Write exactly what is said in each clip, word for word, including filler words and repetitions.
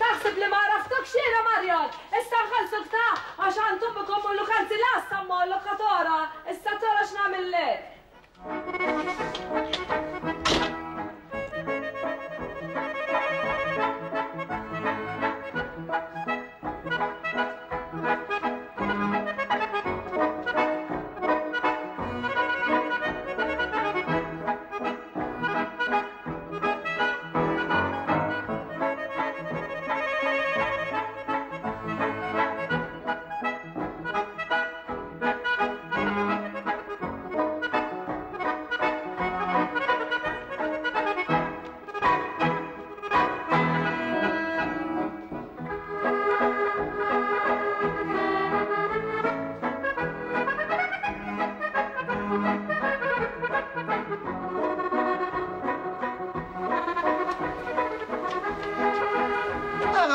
تحسب لي ما عرفتكش يا مريم، إسا خلصتها عشان تمكم ولو خلصي لا السما ولو قطارة، إسا ترى شنعمل لك؟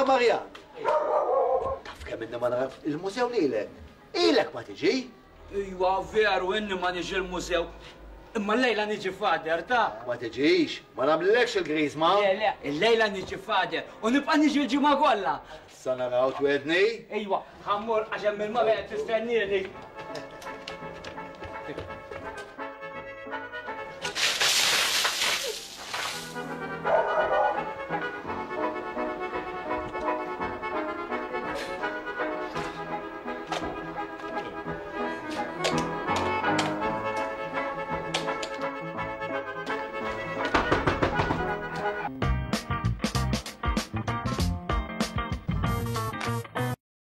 مريم طفكة من ما نعرف الموسيو ليلك، إيلك ما تجي؟ ايوا فيرو اني ما نجي الموسيو، اما الليلة نجي فادر تا؟ ما تجيش، ما نعملكش الكريزما؟ لا لا، الليلة نجي فادر ونبقى نجي الجمعة كلها. سنراو توعدني؟ ايوا، خمور عشان من ما بقت تستنيني.